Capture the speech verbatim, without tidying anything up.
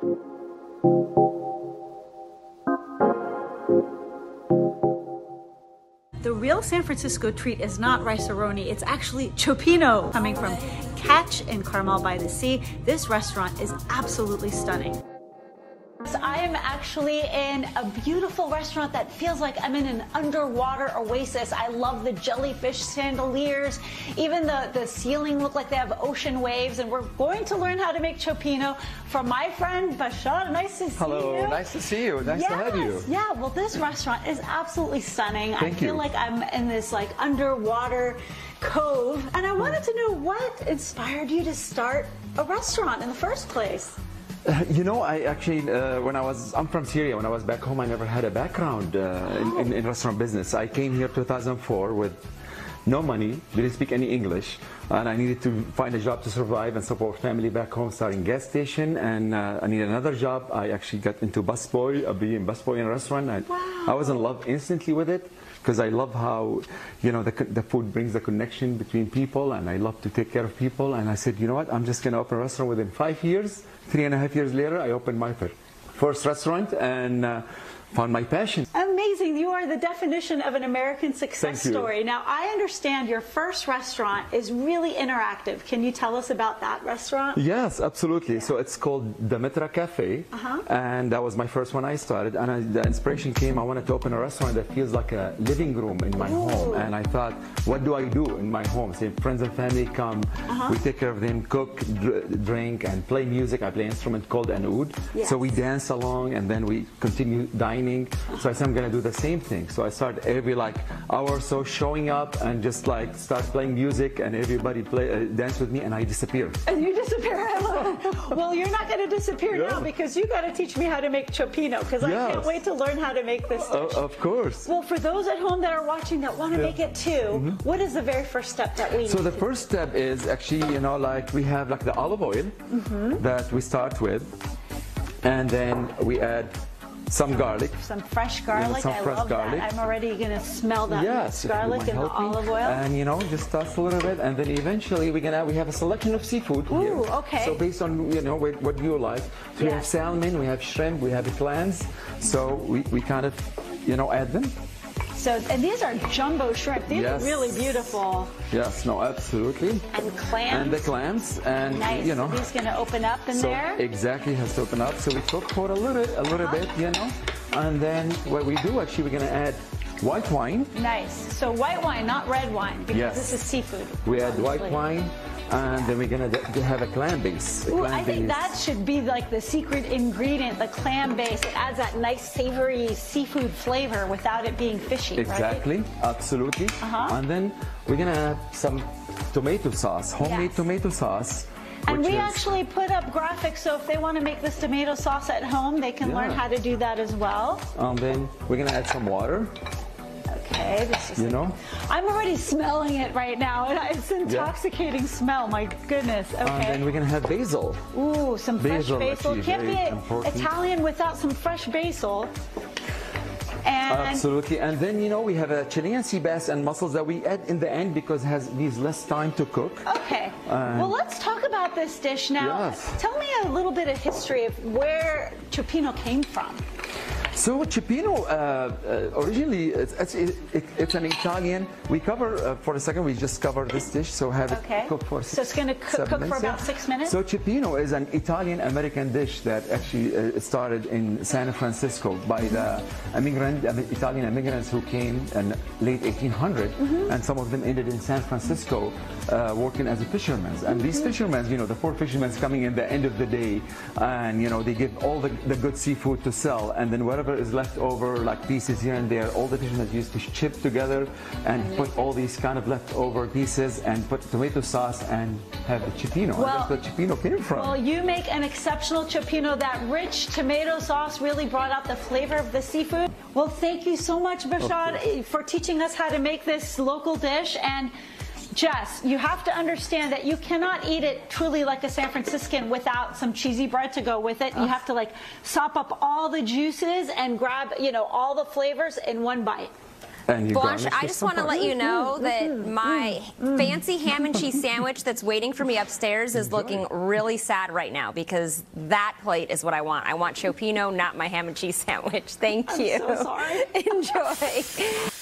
The real San Francisco treat is not rice-a-roni, it's actually cioppino. Coming from Catch in Carmel by the Sea, this restaurant is absolutely stunning. So I am actually in a beautiful restaurant that feels like I'm in an underwater oasis. I love the jellyfish chandeliers. Even the, the ceiling look like they have ocean waves. And we're going to learn how to make cioppino from my friend Bashar. Nice to see Hello. you. Hello, nice to see you. Nice yes. to have you. Yeah, well, this restaurant is absolutely stunning. Thank I feel you. like I'm in this like underwater cove. And I wanted to know what inspired you to start a restaurant in the first place. Uh, you know, I actually, uh, when I was, I'm from Syria, when I was back home, I never had a background uh, oh. in, in, in restaurant business. I came here two thousand four with no money, didn't speak any English, and I needed to find a job to survive and support family back home, starting gas station, and uh, I needed another job. I actually got into busboy, uh, being busboy in a restaurant. I, wow. I was in love instantly with it, because I love how, you know, the, the food brings the connection between people, and I love to take care of people. And I said, you know what, I'm just going to open a restaurant within five years. Three and a half years later, I opened my first restaurant and uh, found my passion. Amazing. You are the definition of an American success story. Now, I understand your first restaurant is really interactive. Can you tell us about that restaurant? Yes, absolutely. Yeah. So it's called Demetra Cafe, uh-huh. and that was my first one I started. And I, the inspiration came, I wanted to open a restaurant that feels like a living room in my Ooh. home. And I thought, what do I do in my home? Say, friends and family come, uh-huh. we take care of them, cook, dr drink, and play music. I play an instrument called an oud. Yes. So we dance along, and then we continue dining. Uh-huh. So I said, I'm going to do the same thing. So I start every like hour or so showing up and just like start playing music, and everybody play uh, dance with me, and I disappear. And you disappear. I love it. Well, you're not going to disappear yeah. now, because you got to teach me how to make cioppino, because yes. I can't wait to learn how to make this dish. Uh, of course. Well, for those at home that are watching that want to yeah. make it too, mm-hmm. what is the very first step that we? So need? the first step is actually, you know, like we have like the olive oil mm-hmm. that we start with, and then we add. Some garlic. Some fresh garlic. Yeah, some fresh I love garlic. that. I'm already going to smell that yes, garlic and the olive me. oil. And you know, just toss a little bit, and then eventually we're gonna we have a selection of seafood Ooh, here. okay. So based on you know what you like, so yes. we have salmon, we have shrimp, we have clams. So we, we kind of you know add them. So, and these are jumbo shrimp. These yes. are really beautiful. Yes, no, absolutely. And clams. And the clams. And, nice. you know. So these going to open up in so there? Exactly, has to open up. So we cook for a little, a little uh-huh. bit, you know. And then what we do, actually, we're going to add white wine. Nice. So white wine, not red wine, because yes. this is seafood. We add white wine. And then we're going to have a clam base. A Ooh, clam I think base. that should be like the secret ingredient, the clam base. It adds that nice savory seafood flavor without it being fishy, Exactly, right? absolutely. Uh-huh. And then we're going to add some tomato sauce, homemade yes. tomato sauce. And we is, actually put up graphics, so if they want to make this tomato sauce at home, they can yeah. learn how to do that as well. And then we're going to add some water. Okay, this is you know? I'm already smelling it right now. It's an intoxicating yeah. smell, my goodness. Okay. And then we're going to have basil. Ooh, some basil, fresh basil. Can't be important. Italian without some fresh basil. And Absolutely. And then, you know, we have a Chilean sea bass and mussels that we add in the end because it has needs less time to cook. Okay. Um, well, let's talk about this dish now. Yes. Tell me a little bit of history of where cioppino came from. So cioppino, uh, uh, originally, it's, it's, it, it's an Italian. We cover, uh, for a second, we just cover this dish, so have okay. it cook for six, So it's going to cook, cook for about six minutes? So cioppino is an Italian-American dish that actually uh, started in San Francisco by the immigrant, Italian immigrants who came in late eighteen hundred, mm-hmm. and some of them ended in San Francisco uh, working as fishermen. And mm-hmm. these fishermen, you know, the poor fishermen coming in the end of the day, and, you know, they give all the, the good seafood to sell, and then whatever is left over, like pieces here and there, all the fishermen used to chip together and Amazing. put all these kind of leftover pieces and put tomato sauce and have the cioppino. Well, and that's where cioppino came from. Well, you make an exceptional cioppino. That rich tomato sauce really brought out the flavor of the seafood. Well, thank you so much, Bashar, for teaching us how to make this local dish. And Jess, you have to understand that you cannot eat it truly like a San Franciscan without some cheesy bread to go with it. You have to like sop up all the juices and grab, you know, all the flavors in one bite. And you Blanche, I just want to let you know that my fancy ham and cheese sandwich that's waiting for me upstairs is looking really sad right now, because that plate is what I want. I want Cioppino, not my ham and cheese sandwich. Thank you. I'm so sorry. Enjoy.